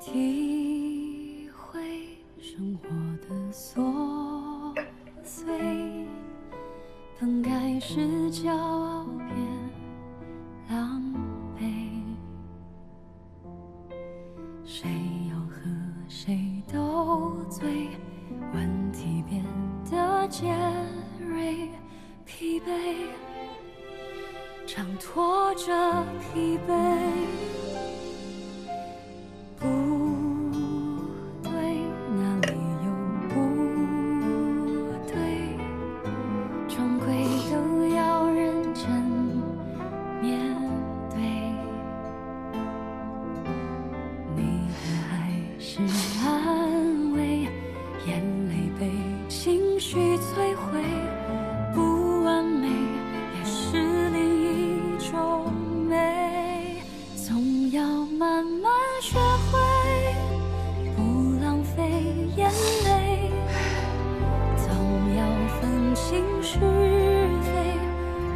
体会生活的琐碎，本该是骄傲变狼狈，谁要和谁都醉，问题变得尖锐，疲惫常拖着疲惫。 是安慰，眼泪被情绪摧毁，不完美也是另一种美。总要慢慢学会不浪费眼泪，总要分清是非，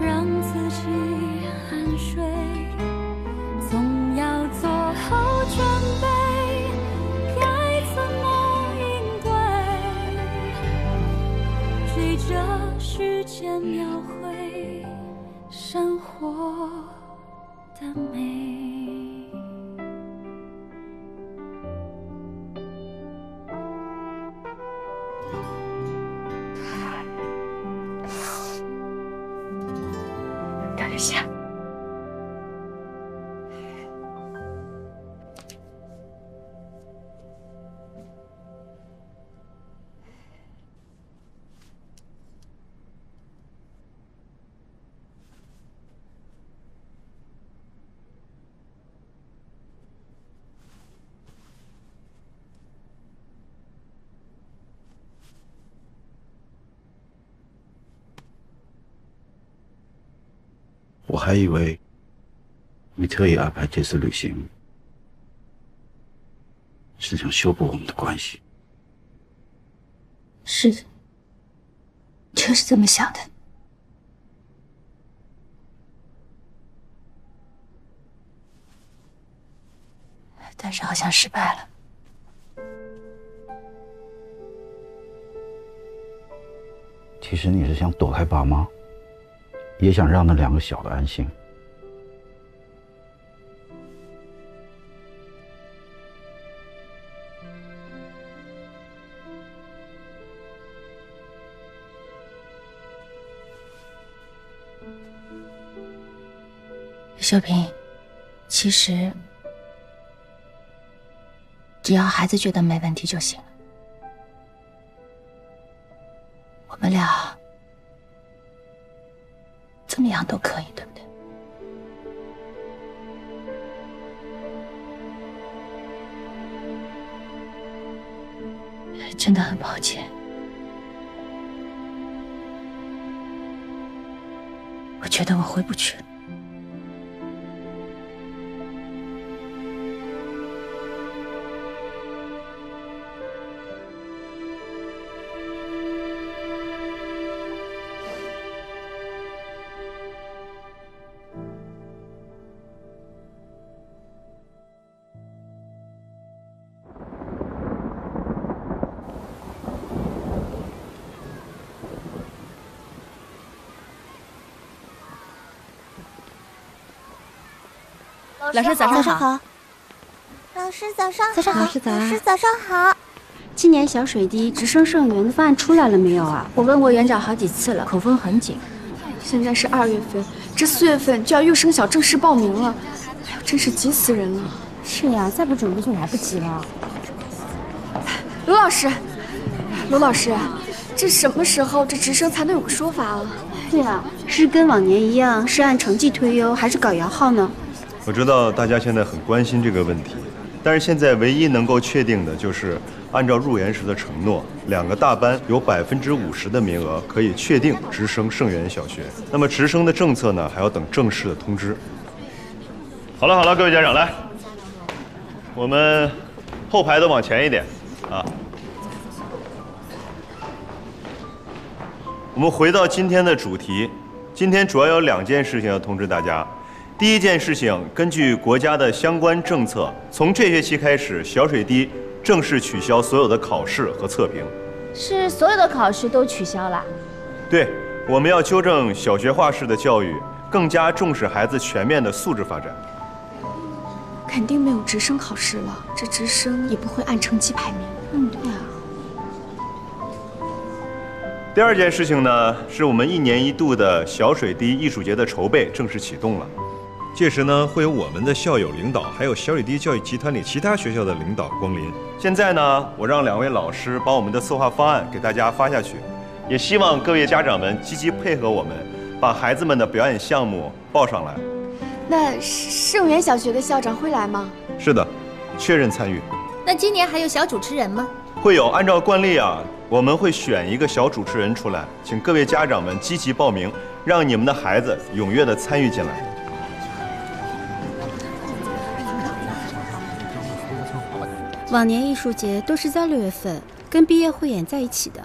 让自己酣睡，总要做好准备。 随着时间描绘生活的美，等一下，我还以为你特意安排这次旅行，是想修补我们的关系。是的，就是这么想的。但是好像失败了。 其实你是想躲开爸妈，也想让那两个小的安心。秀萍，其实只要孩子觉得没问题就行了。 我们俩怎么样都可以，对不对？真的很抱歉，我觉得我回不去了。老师早上好。老师早上好。早上好。老师早上好。老师早上好。今年小水滴直升圣园的方案出来了没有啊？我问过园长好几次了，口风很紧。现在是2月份，这4月份就要预升小正式报名了，哎呦，真是急死人了。是呀，再不准备就来不及了。卢老师，卢老师，这什么时候这直升才能有个说法啊？对啊，是跟往年一样是按成绩推优，还是搞摇号呢？ 我知道大家现在很关心这个问题，但是现在唯一能够确定的就是，按照入园时的承诺，两个大班有50%的名额可以确定直升圣园小学。那么直升的政策呢，还要等正式的通知。好了好了，各位家长来，我们后排都往前一点啊。我们回到今天的主题，今天主要有两件事情要通知大家。第一件事情，根据国家的相关政策，从这学期开始，小水滴正式取消所有的考试和测评。是所有的考试都取消了？对，我们要纠正小学化式的教育，更加重视孩子全面的素质发展。 肯定没有直升考试了，这直升也不会按成绩排名。嗯，对啊。第二件事情呢，是我们1年1度的小水滴艺术节的筹备正式启动了。届时呢，会有我们的校友领导，还有小水滴教育集团里其他学校的领导光临。现在呢，我让2位老师把我们的策划方案给大家发下去，也希望各位家长们积极配合我们，把孩子们的表演项目报上来。 那盛源小学的校长会来吗？是的，确认参与。那今年还有小主持人吗？会有，按照惯例啊，我们会选一个小主持人出来，请各位家长们积极报名，让你们的孩子踊跃地参与进来。往年艺术节都是在6月份跟毕业汇演在一起的，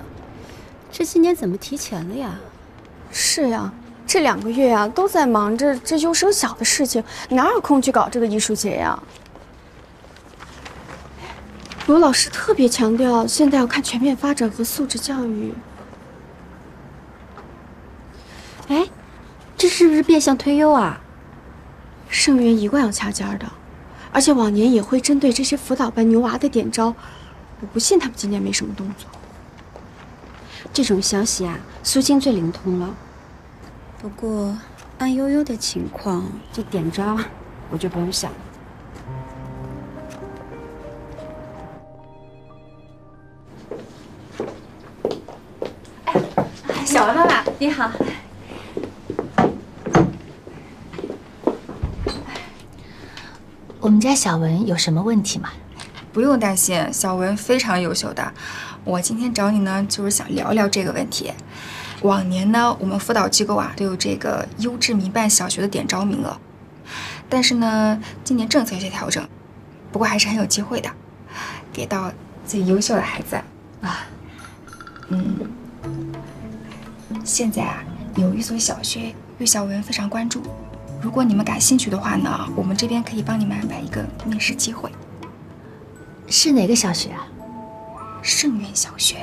这今年怎么提前了呀？是呀。 这2个月啊，都在忙着这幼升小的事情，哪有空去搞这个艺术节呀？罗老师特别强调，现在要看全面发展和素质教育。哎，这是不是变相推优啊？盛源一贯要掐尖的，而且往年也会针对这些辅导班牛娃的点招，我不信他们今年没什么动作。这种消息啊，苏青最灵通了。 不过，按悠悠的情况，这点招我就不用想了。哎，小文妈妈，你好。我们家小文有什么问题吗？不用担心，小文非常优秀的。我今天找你呢，就是想聊聊这个问题。 往年呢，我们辅导机构啊都有这个优质民办小学的点招名额，但是呢，今年政策有些调整，不过还是很有机会的，给到最优秀的孩子啊。嗯，现在啊有一所小学对小文非常关注，如果你们感兴趣的话呢，我们这边可以帮你们安排一个面试机会。是哪个小学啊？盛源小学。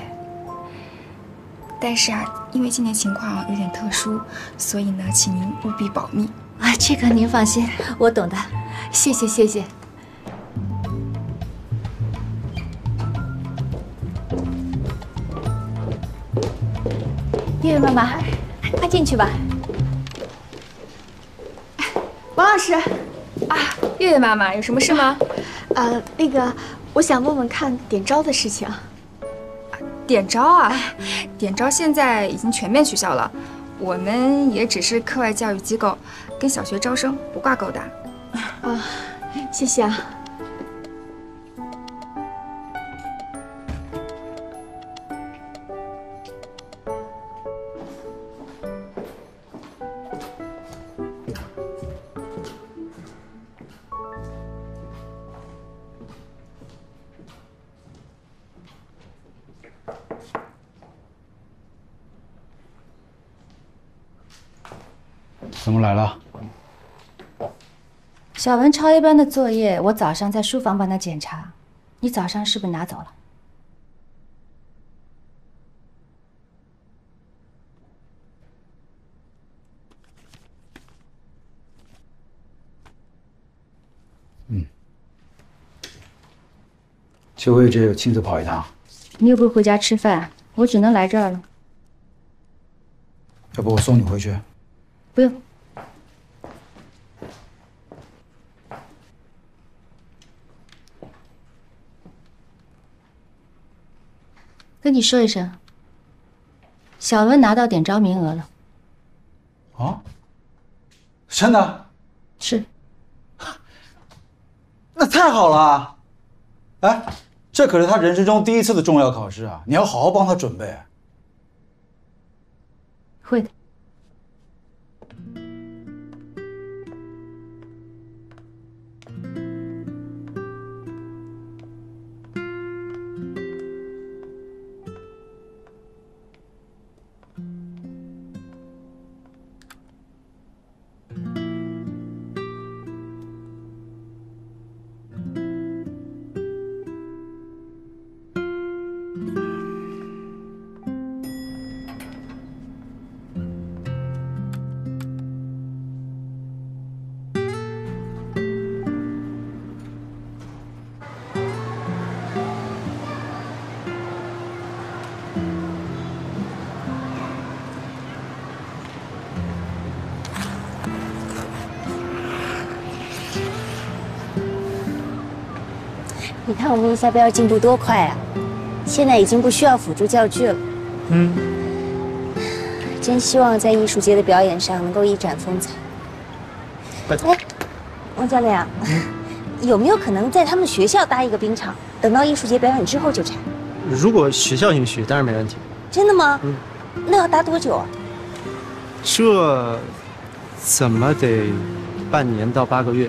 但是啊，因为今年情况有点特殊，所以呢，请您务必保密啊！这个您放心，我懂的，谢谢谢谢。月月妈妈，快进去吧。王老师，啊，月月妈妈有什么事吗？那个，我想问问看点招的事情。 点招啊，点招现在已经全面取消了，我们也只是课外教育机构，跟小学招生不挂钩的。啊，谢谢啊。怎么来了？小文抄一班的作业，我早上在书房帮他检查，你早上是不是拿走了？嗯，就为这个亲自跑一趟。你又不是回家吃饭，我只能来这儿了。要不我送你回去？不用。 跟你说一声，小文拿到点招名额了。啊？真的？是。那太好了！哎，这可是他人生中第一次的重要考试啊，你要好好帮他准备。会的。你看我们下边进步多快啊！现在已经不需要辅助教具了。嗯，真希望在艺术节的表演上能够一展风采。哎，王教练啊，有没有可能在他们学校搭一个冰场，等到艺术节表演之后就拆？如果学校允许，当然没问题。真的吗？嗯，那要搭多久啊？这怎么得半年到8个月？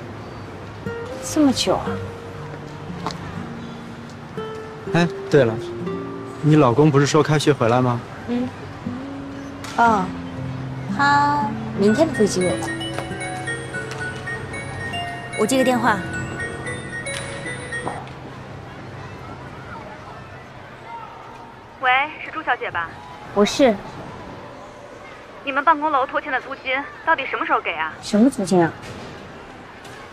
这么久啊？ 哎，对了，你老公不是说开学回来吗？嗯。哦，他明天的飞机有了。我接个电话。喂，是朱小姐吧？我是。你们办公楼拖欠的租金到底什么时候给啊？什么租金啊？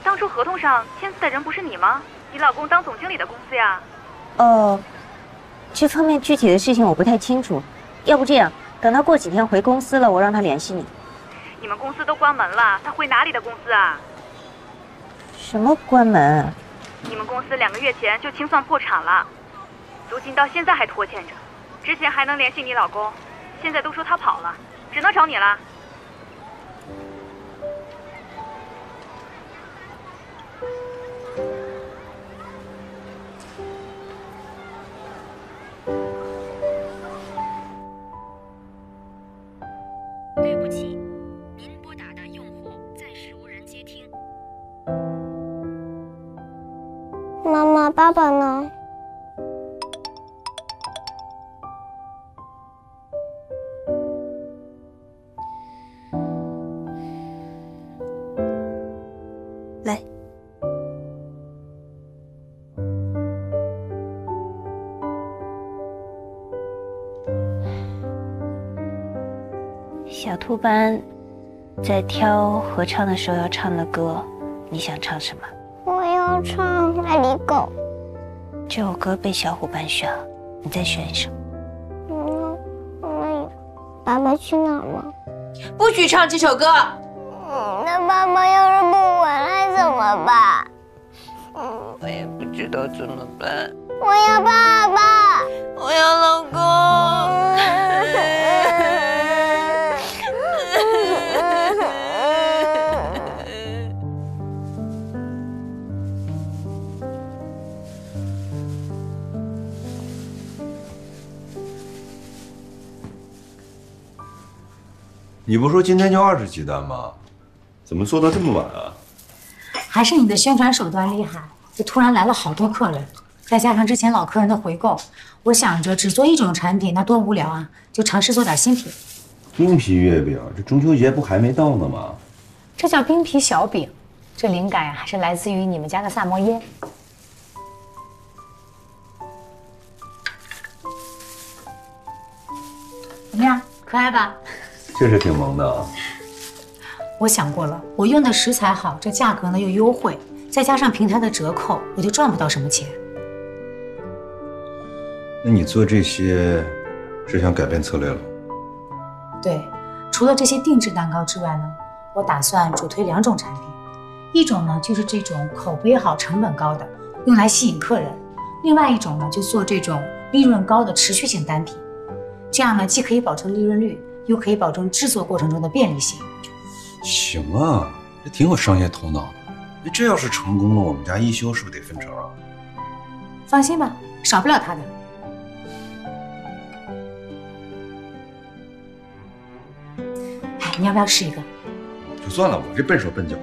当初合同上签字的人不是你吗？你老公当总经理的公司呀。 哦，这方面具体的事情我不太清楚。要不这样，等他过几天回公司了，我让他联系你。你们公司都关门了，他回哪里的公司啊？什么关门啊？你们公司2个月前就清算破产了，租金到现在还拖欠着。之前还能联系你老公，现在都说他跑了，只能找你了。爸爸呢？来，小兔班在挑合唱的时候要唱的歌，你想唱什么？我要唱《爱里狗》。 这首歌被小伙伴选了，你再选一首。那爸爸去哪儿了？不许唱这首歌。那爸爸要是不回来怎么办？我也不知道怎么办。我要爸爸，我要老公。你不说今天就20几单吗？怎么做到这么晚啊？还是你的宣传手段厉害，就突然来了好多客人，再加上之前老客人的回购，我想着只做一种产品那多无聊啊，就尝试做点新品。冰皮月饼，这中秋节不还没到呢吗？这叫冰皮小饼，这灵感呀还是来自于你们家的萨摩耶。 怎么样，可爱吧？确实挺萌的啊。我想过了，我用的食材好，这价格呢又优惠，再加上平台的折扣，我就赚不到什么钱。那你做这些是想改变策略了？对，除了这些定制蛋糕之外呢，我打算主推2种产品，一种呢就是这种口碑好、成本高的，用来吸引客人；另外一种呢就做这种利润高的持续性单品。 这样呢，既可以保证利润率，又可以保证制作过程中的便利性。行啊，这挺有商业头脑的。那这要是成功了，我们家一休是不是得分成啊？放心吧，少不了他的。哎，你要不要试一个？就算了，我这笨手笨脚的，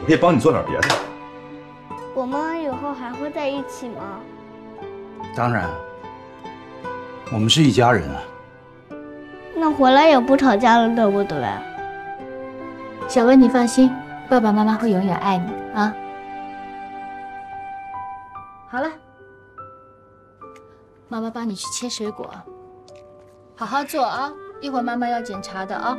我可以帮你做点别的。我们以后还会在一起吗？当然。 我们是一家人啊，那回来也不吵架了，对不对？小文，你放心，爸爸妈妈会永远爱你啊。好了，妈妈帮你去切水果，好好做啊，一会儿妈妈要检查的啊。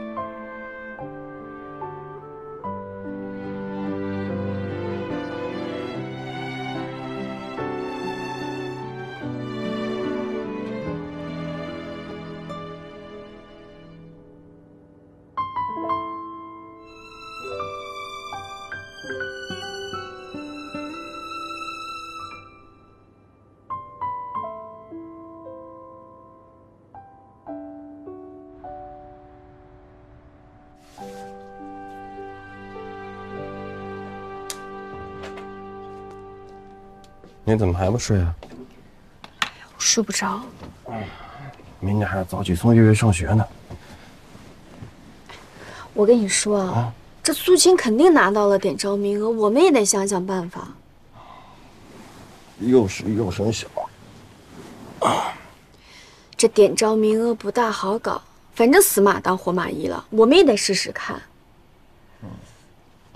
你怎么还不睡啊？我睡不着。明天还要早起送月月上学呢。我跟你说啊，这苏青肯定拿到了点招名额，我们也得想想办法。又省小。这点招名额不大好搞，反正死马当活马医了，我们也得试试看。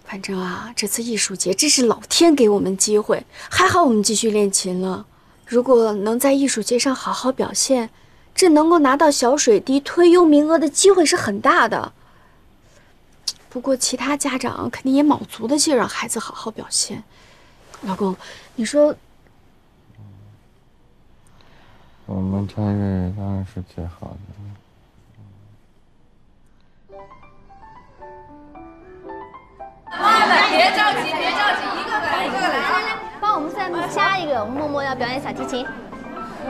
反正啊，这次艺术节真是老天给我们机会，还好我们继续练琴了。如果能在艺术节上好好表现，这能够拿到小水滴推优名额的机会是很大的。不过其他家长肯定也卯足了劲让孩子好好表现。老公，你说，我们家月当然是最好的。 妈妈，别着急，别着急，一个个来。帮我们再加一个，默默要表演小提琴。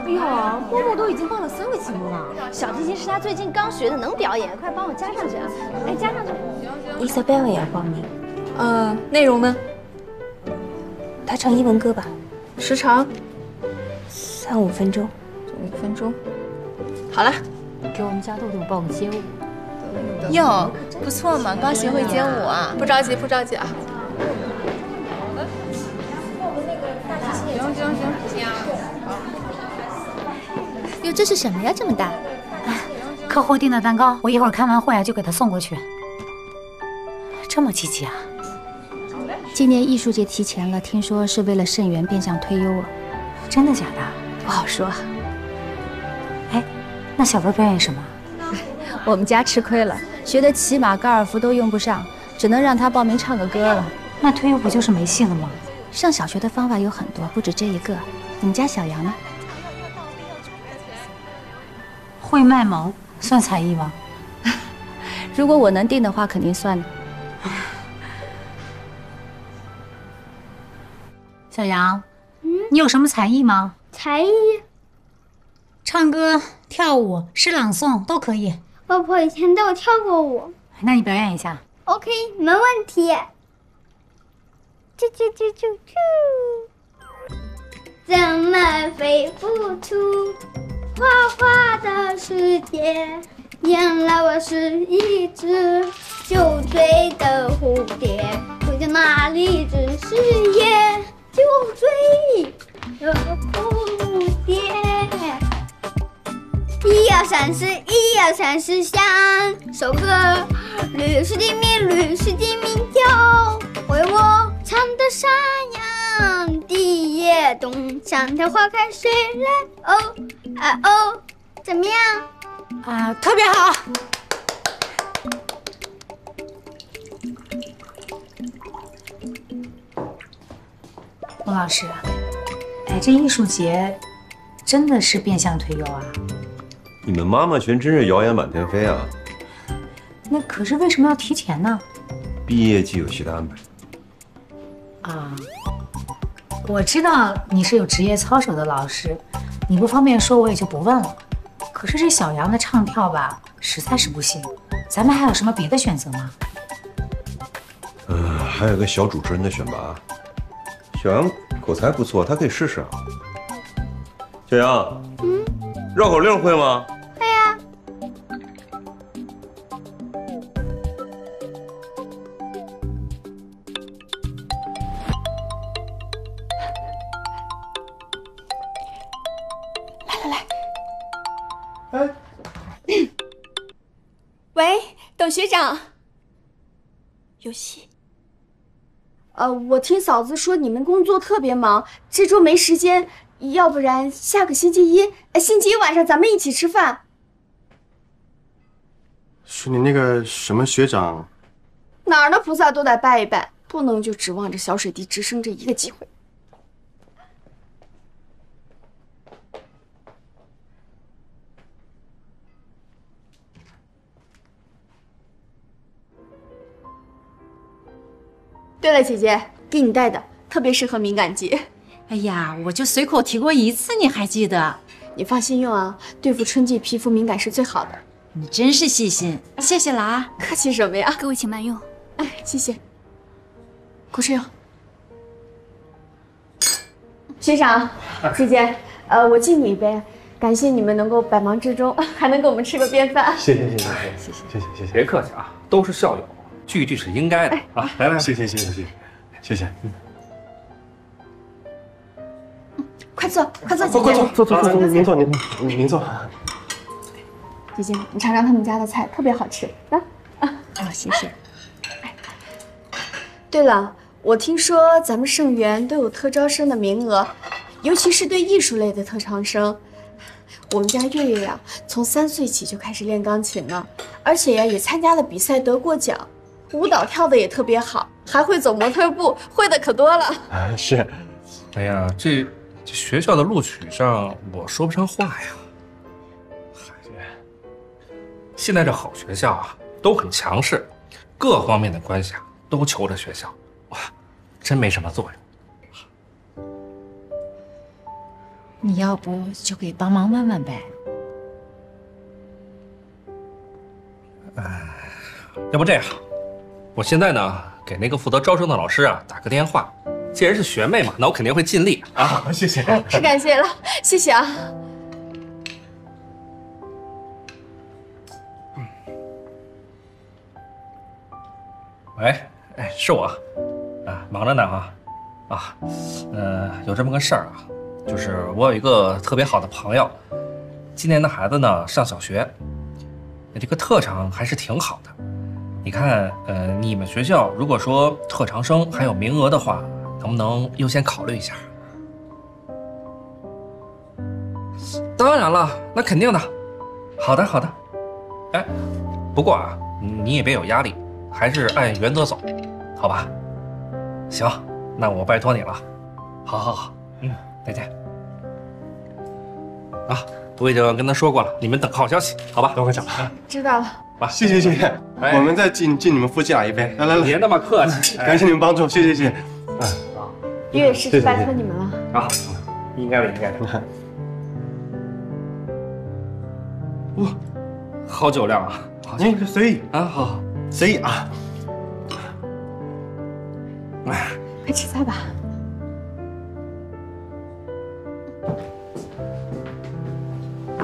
哎呦，默默都已经放了3个题目了，小提琴是他最近刚学的，能表演，快帮我加上去啊！哎，加上去。Isabel 也要报名。内容呢？他唱英文歌吧。时长？3-5分钟。5分钟。好了，给我们家豆豆报个街舞。 哟，不错嘛，刚学会街舞啊！不着急，不着急啊！行。哟，这是什么呀？这么大！客户订的蛋糕，我一会儿开完会啊就给他送过去。这么积极啊！今年艺术节提前了，听说是为了肾源变相推优啊。真的假的？不好说。哎，那小文表演什么？ 我们家吃亏了，学的骑马、高尔夫都用不上，只能让他报名唱个歌了。那退优不就是没戏了吗？上小学的方法有很多，不止这一个。你们家小杨呢？会卖萌算才艺吗？如果我能定的话，肯定算的。小杨，你有什么才艺吗？才艺？唱歌、跳舞、诗朗诵都可以。 外婆以前带我跳过舞，那你表演一下。OK， 没问题。啾啾啾啾啾，怎么飞不出花花的世界？原来我是一只酒醉的蝴蝶，飞到哪里只是夜，酒醉的蝴蝶。 1、2、3、4，1、2、3、4，像首歌。绿是地名，绿是地名叫为我唱的山羊。地也动，像条花开水来哦啊哦，怎么样？啊，特别好。孟老师，哎，这艺术节真的是变相推优啊！ 你们妈妈群真是谣言满天飞啊！那可是为什么要提前呢？毕业季有其他安排。啊，我知道你是有职业操守的老师，你不方便说，我也就不问了。可是这小杨的唱跳吧，实在是不行。咱们还有什么别的选择吗？还有个小主持人的选拔。小杨口才不错，他可以试试啊。小杨，绕口令会吗？ 学长，有戏。我听嫂子说你们工作特别忙，这周没时间，要不然下个星期一晚上咱们一起吃饭。是你那个什么学长？哪儿的菩萨都得拜一拜，不能就指望着小水滴直升这一个机会。对了，姐姐，给你带的特别适合敏感肌。哎呀，我就随口提过一次，你还记得？你放心用啊，对付春季皮肤敏感是最好的。你真是细心，谢谢了啊！客气什么呀？各位请慢用。哎，谢谢。口试用。学长、姐姐，我敬你一杯，感谢你们能够百忙之中还能给我们吃个便饭。谢谢，别客气啊，都是校友，聚一聚是应该的啊。来，谢谢。快坐，您坐。姐姐，你尝尝他们家的菜，特别好吃。来，谢谢。对了，我听说咱们盛园都有特招生的名额，尤其是对艺术类的特长生。我们家月月呀，从3岁起就开始练钢琴了，而且呀也参加了比赛，得过奖。舞蹈跳的也特别好，还会走模特步，会的可多了。是。哎呀，这学校的录取上，我说不上话呀。现在这好学校啊，都很强势，各方面的关系啊，都求着学校，哇，真没什么作用。你要不就给帮忙问问呗？要不这样，我现在呢，给那个负责招生的老师啊打个电话，既然是学妹嘛，那我肯定会尽力啊。谢谢，太感谢了，谢谢啊。 喂，哎，是我，啊，忙着呢啊，有这么个事儿啊，就是我有一个特别好的朋友，今年的孩子呢上小学，这个特长还是挺好的。你看，你们学校如果说特长生还有名额的话，能不能优先考虑一下？当然了，那肯定的。好的。哎，不过啊，你也别有压力。 还是按原则走，好吧？行，那我拜托你了。好，再见。啊，我已经跟他说过了，你们等好消息，好吧？等我讲。知道了。啊，谢谢。我们再敬你们夫妻俩一杯。来，别那么客气，感谢你们帮助，谢谢。好，岳师傅拜托你们了。啊，应该的。哇，好酒量啊！您随意啊，好。 随意啊！快吃菜吧。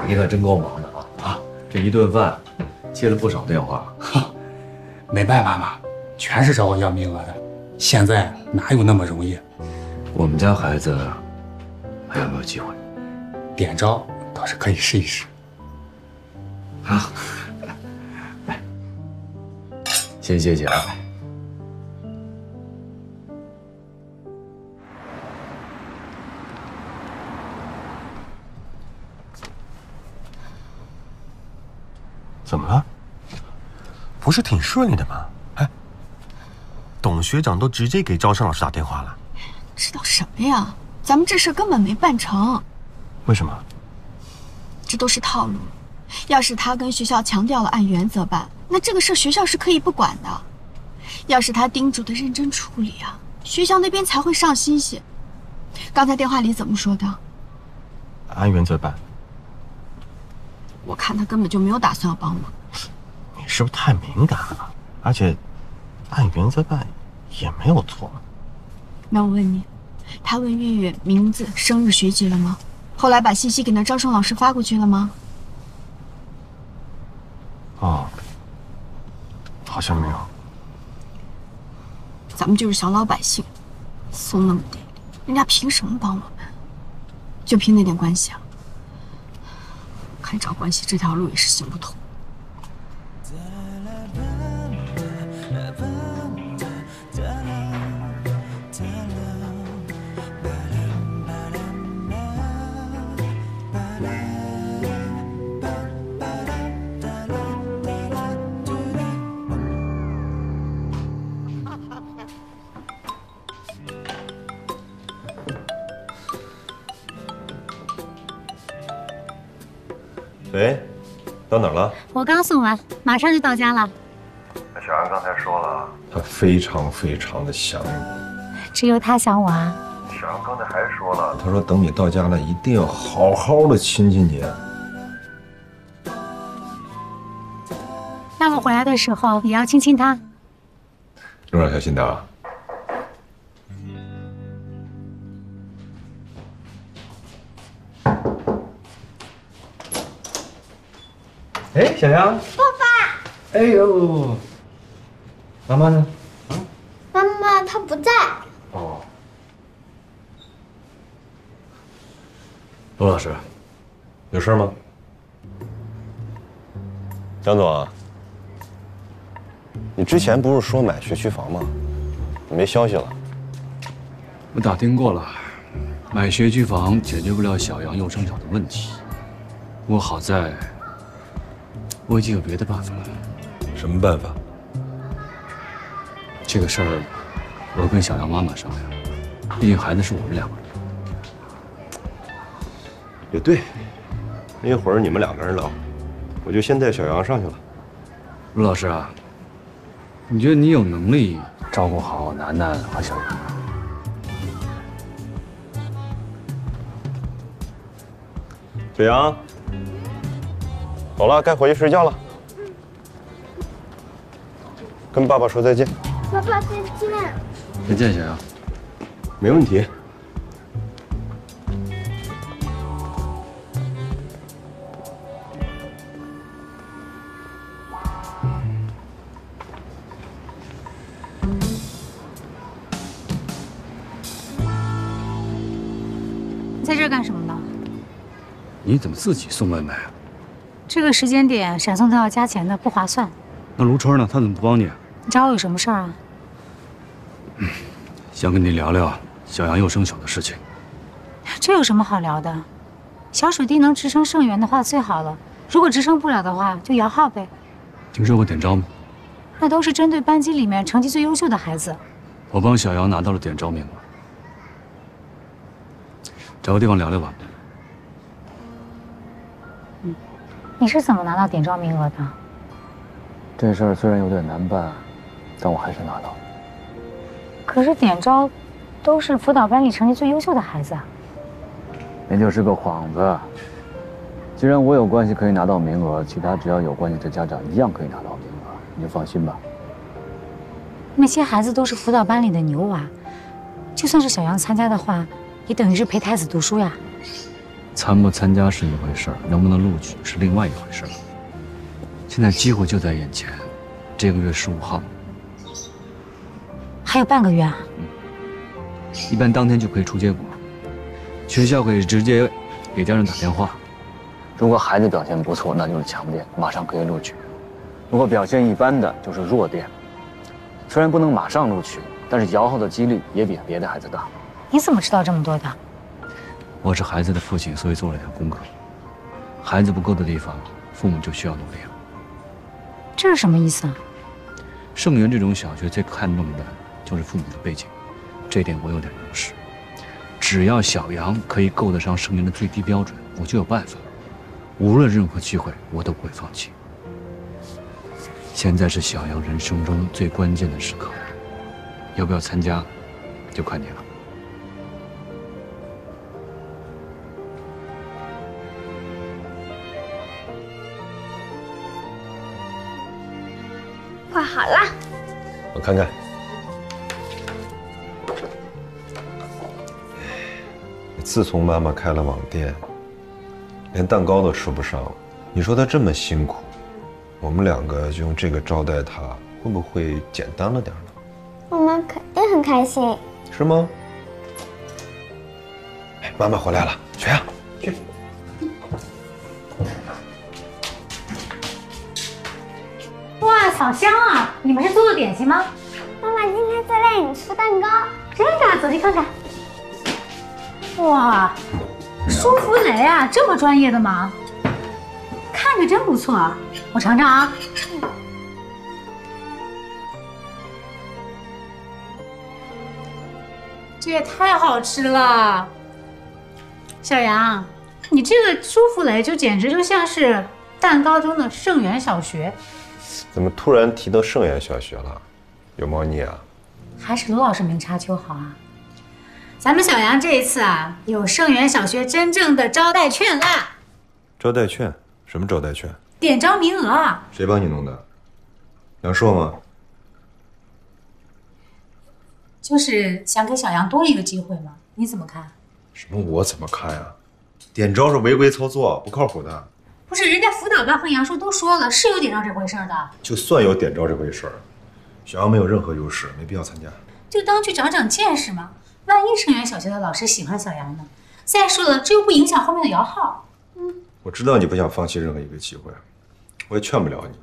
你可真够忙的啊！这一顿饭接了不少电话。没办法嘛，全是找我要名额的。现在哪有那么容易？我们家孩子还有没有机会？点招倒是可以试一试。啊！ 先谢谢啊！怎么了？不是挺顺利的吗？哎，董学长都直接给招生老师打电话了。知道什么呀？咱们这事根本没办成。为什么？这都是套路。要是他跟学校强调了按原则办。 那这个事学校是可以不管的，要是他叮嘱的认真处理啊，学校那边才会上心些。刚才电话里怎么说的？按原则办。我看他根本就没有打算要帮忙。你是不是太敏感了？而且，按原则办也没有错。那我问你，他问月月名字、生日、学籍了吗？后来把信息给那招生老师发过去了吗？哦。 好像没有。咱们就是小老百姓，怂那么点，人家凭什么帮我们？就凭那点关系啊！看找关系这条路也是行不通。喂，到哪儿了？我刚送完，马上就到家了。小安刚才说了，他非常的想你。只有他想我啊。小安刚才还说了，他说等你到家了，一定要好好的亲亲你。那我回来的时候也要亲亲他。路上小心点啊。哎，小杨。爸爸。哎呦，妈妈呢？啊？妈妈她不在。哦。罗老师，有事吗？张总啊，你之前不是说买学区房吗？怎么没消息了？我打听过了，买学区房解决不了小杨右上角的问题。不过好在，我已经有别的办法了。什么办法？这个事儿，我跟小杨妈妈商量，毕竟孩子是我们两个人。也对，那一会儿你们两个人聊。 我就先带小杨上去了。陆老师啊，你觉得你有能力照顾好楠楠和小杨吗？小杨，走了，该回去睡觉了。跟爸爸说再见。爸爸再见。再见，小杨。没问题。 你怎么自己送外卖啊？这个时间点闪送都要加钱的，不划算。那卢春呢？他怎么不帮你？你找我有什么事儿啊？想跟你聊聊小杨又升小的事情。这有什么好聊的？小水滴能直升盛源的话最好了，如果直升不了的话，就摇号呗。听说过点招吗？那都是针对班级里面成绩最优秀的孩子。我帮小杨拿到了点招名额，找个地方聊聊吧。 你是怎么拿到点招名额的？这事儿虽然有点难办，但我还是拿到。可是点招都是辅导班里成绩最优秀的孩子啊。那就是个幌子。既然我有关系可以拿到名额，其他只要有关系的家长一样可以拿到名额，你就放心吧。那些孩子都是辅导班里的牛娃，就算是小杨参加的话，也等于是陪太子读书呀。 参不参加是一回事儿，能不能录取是另外一回事儿。现在机会就在眼前，这个月15号，还有半个月啊。一般当天就可以出结果，学校可以直接给家长打电话。如果孩子表现不错，那就是强点，马上可以录取；如果表现一般的，就是弱点。虽然不能马上录取，但是摇号的几率也比别的孩子大。你怎么知道这么多的？ 我是孩子的父亲，所以做了点功课。孩子不够的地方，父母就需要努力了。这是什么意思啊？盛源这种小学最看重的就是父母的背景，这点我有点优势。只要小杨可以够得上盛源的最低标准，我就有办法。无论任何机会，我都不会放弃。现在是小杨人生中最关键的时刻，要不要参加，就看你了。 画好了，我看看。自从妈妈开了网店，连蛋糕都吃不上了。你说她这么辛苦，我们两个就用这个招待她，会不会简单了点呢？我们肯定很开心，是吗？哎，妈妈回来了，小杨，去。 好香啊！你们是做的点心吗？妈妈今天在带你吃蛋糕，真的？走去看看。哇，舒芙蕾啊，这么专业的吗？看着真不错啊，我尝尝啊。这也太好吃了！小杨，你这个舒芙蕾就简直就像是蛋糕中的盛源小学。 怎么突然提到盛源小学了？有猫腻啊？还是卢老师明察秋毫啊！咱们小杨这一次啊，有盛源小学真正的招待券啦！招待券？什么招待券？点招名额啊！谁帮你弄的？杨硕吗？就是想给小杨多一个机会嘛？你怎么看？什么？我怎么看呀？点招是违规操作，不靠谱的。不是人家辅导办和杨叔都说了，是有点照这回事的。就算有点照这回事，小杨没有任何优势，没必要参加。就当去长长见识嘛，万一盛源小学的老师喜欢小杨呢？再说了，这又不影响后面的摇号。嗯，我知道你不想放弃任何一个机会，我也劝不了你，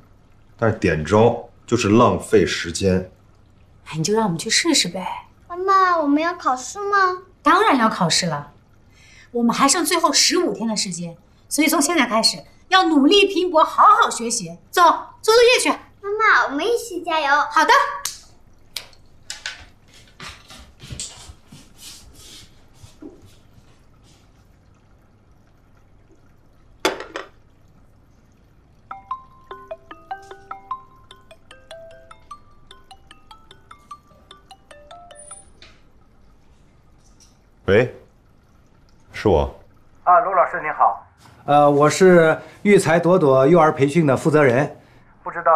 但是点招就是浪费时间。哎，你就让我们去试试呗。妈妈，我们要考试吗？当然要考试了。 我们还剩最后15天的时间，所以从现在开始要努力拼搏，好好学习。走，做作业去。妈妈，我们一起加油。好的。喂。 是我，啊，陆老师您好，我是育才朵朵幼儿培训的负责人，不知道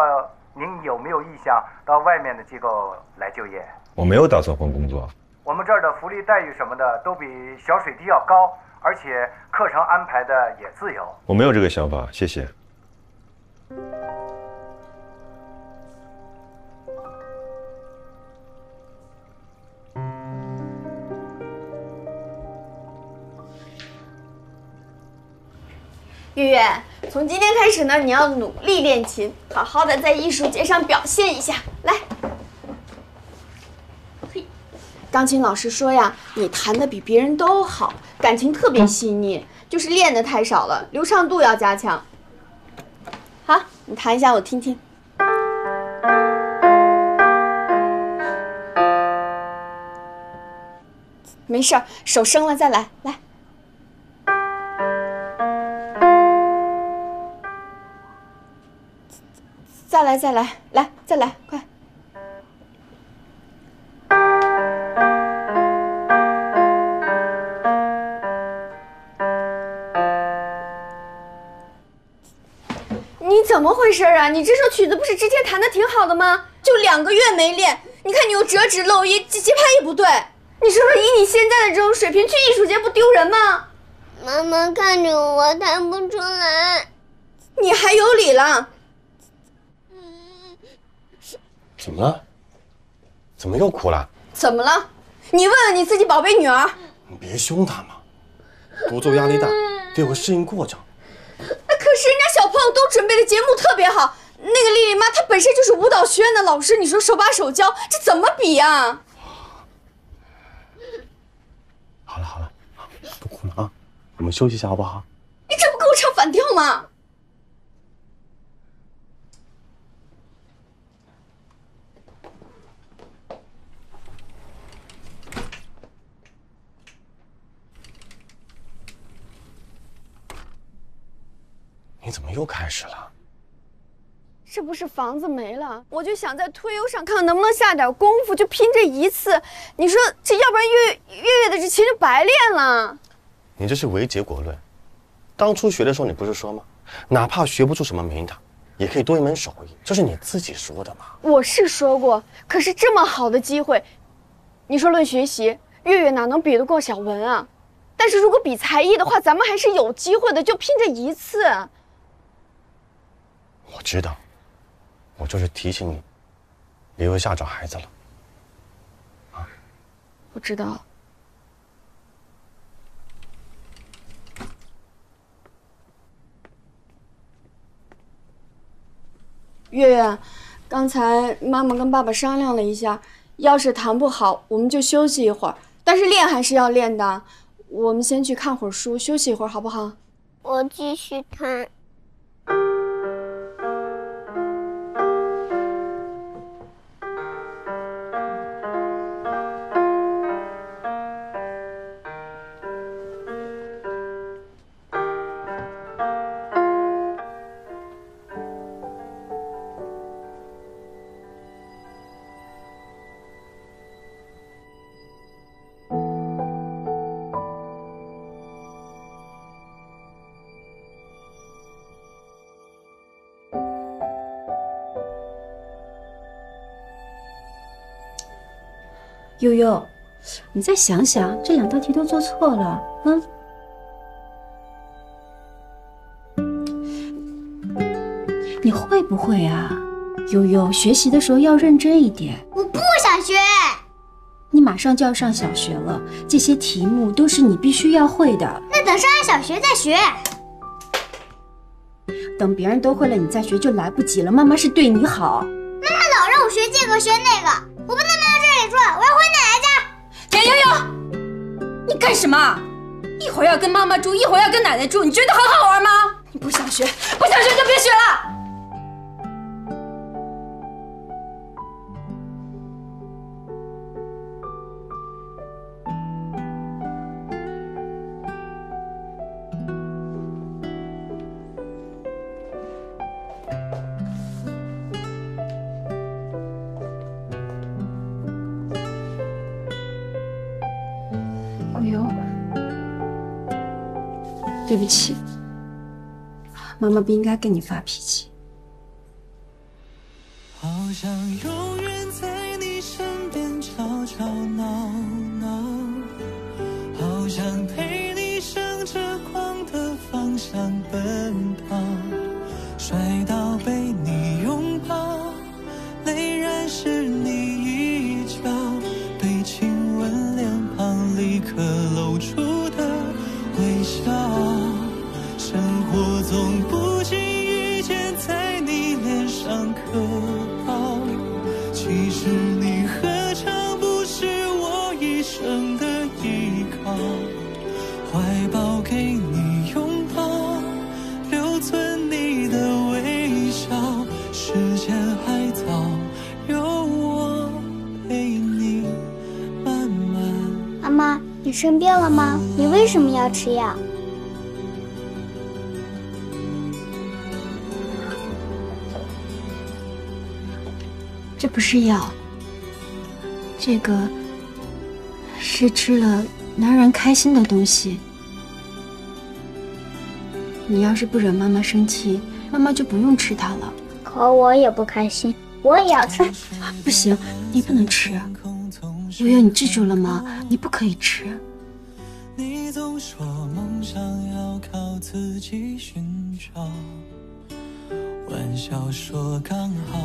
您有没有意向到外面的机构来就业？我没有打算换工作，我们这儿的福利待遇什么的都比小水滴要高，而且课程安排的也自由。我没有这个想法，谢谢。月月，从今天开始呢，你要努力练琴，好好的在艺术节上表现一下。来，嘿，钢琴老师说呀，你弹的比别人都好，感情特别细腻，就是练的太少了，流畅度要加强。好，你弹一下我听听。 没事，手生了再来，来。 再来，再来，来，再来，快！你怎么回事啊？你这首曲子不是之前弹的挺好的吗？就2个月没练，你看你又折指漏音，节拍也不对。你说说，以你现在的这种水平去艺术节不丢人吗？妈妈看着我弹不出来，你还有理了？ 怎么了？怎么又哭了？怎么了？你问问你自己宝贝女儿。你别凶她嘛，独奏压力大，得有个适应过程。可是人家小朋友都准备的节目特别好，那个丽丽妈她本身就是舞蹈学院的老师，你说手把手教，这怎么比啊？好了好了，不哭了啊，我们休息一下好不好？你这不跟我唱反调吗？ 你怎么又开始了？这不是房子没了，我就想在推优上看能不能下点功夫，就拼这一次。你说这要不然月月的这琴就白练了。你这是唯结果论。当初学的时候你不是说吗？哪怕学不出什么名堂，也可以多一门手艺，这是你自己说的嘛。我是说过，可是这么好的机会，你说论学习，月月哪能比得过小文啊？但是如果比才艺的话，咱们还是有机会的，就拼这一次。 我知道，我就是提醒你，别又下找孩子了。啊，我知道。月月，刚才妈妈跟爸爸商量了一下，要是弹不好，我们就休息一会儿，但是练还是要练的。我们先去看会儿书，休息一会儿，好不好？我继续弹。 悠悠，你再想想，这2道题都做错了，嗯。你会不会啊？悠悠，学习的时候要认真一点。我不想学。你马上就要上小学了，这些题目都是你必须要会的。那等上小学再学。等别人都会了，你再学就来不及了。妈妈是对你好。妈妈老让我学这个学那个，我不能妈妈这里转，我要回奶奶家。田悠悠，你干什么？ 一会儿要跟妈妈住，一会儿要跟奶奶住，你觉得很好玩吗？你不想学，不想学就别学了。哎呦。 对不起，妈妈不应该跟你发脾气。好想永远在你身边吵吵闹闹，好想陪你向着光的方向奔跑，摔倒被你拥抱，泪染湿你衣角，被亲吻脸庞立刻露出的微笑。 生活总不经意间在你脸上刻烙，其实你何尝不是我一生的依靠？怀抱给你拥抱，留存你的微笑。时间还早，有我陪你慢慢。妈妈，你生病了吗？你为什么要吃药？ 这不是药，这个是吃了能让人开心的东西。你要是不惹妈妈生气，妈妈就不用吃它了。可我也不开心，我也要吃。不行，你不能吃。悠悠，你记住了吗？你不可以吃。你总说梦想要靠自己寻找，玩笑说刚好。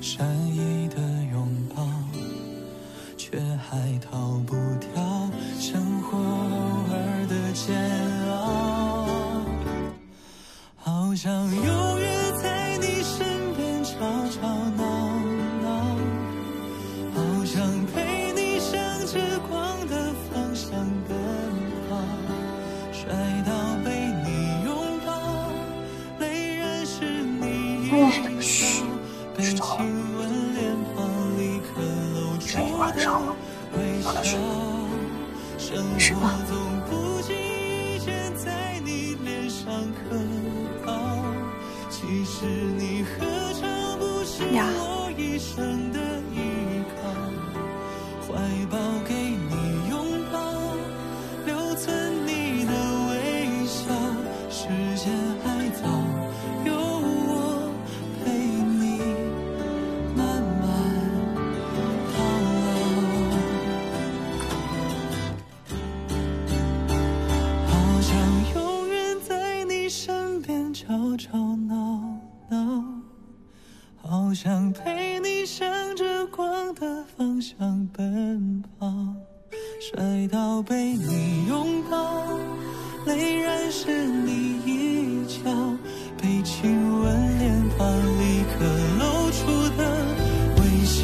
善意的拥抱，却还逃不掉生活偶尔的煎熬。好想永远在你身边吵吵闹闹，好想陪你向着光的方向奔跑，摔倒被你拥抱，泪染湿你衣角。 知道了，这一晚上了，让他睡。什么？呀？好想陪你向着光的方向奔跑，摔倒被你拥抱，泪染湿你衣角，被亲吻脸庞立刻露出的微笑。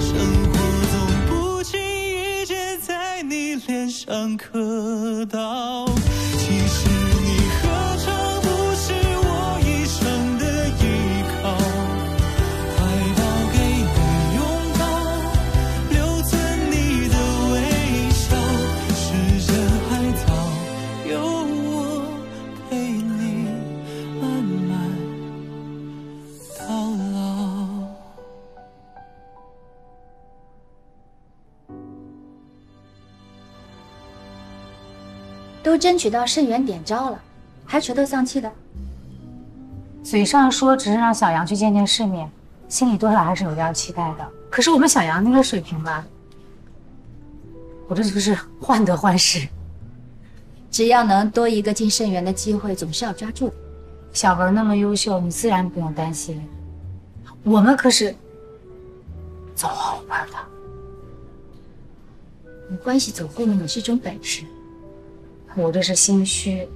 生活总不经意间在你脸上刻到。 都争取到圣元点招了，还垂头丧气的。嘴上说只是让小杨去见见世面，心里多少还是有点期待的。可是我们小杨那个水平吧，我这就是患得患失。只要能多一个进圣元的机会，总是要抓住的。小文那么优秀，你自然不用担心。我们可是走后门的，你关系走后门也是一种本事。我这是心虚，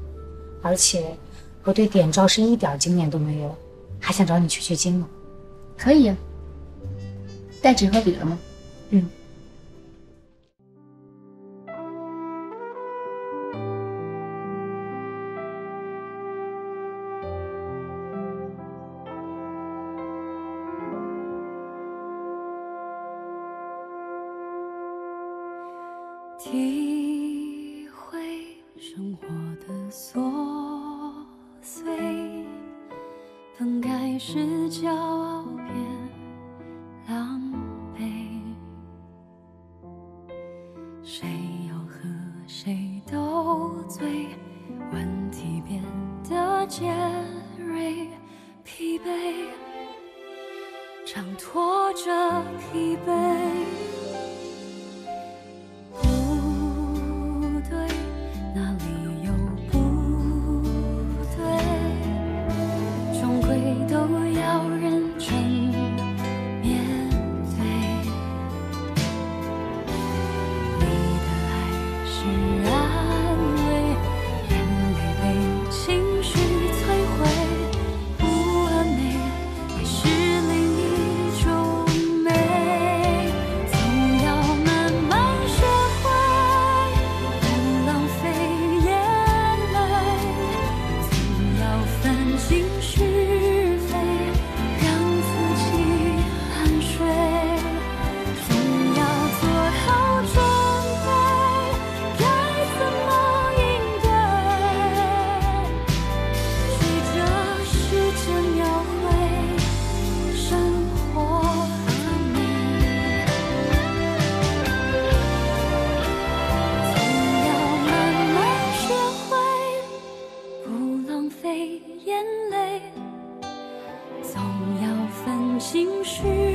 而且我对点招生一点经验都没有，还想找你取取经呢。可以啊，带纸和笔了吗？嗯。 体会生活的琐碎，本该是骄傲变狼狈。谁要和谁斗嘴，问题变得尖锐，疲惫，常拖着疲惫。 情绪。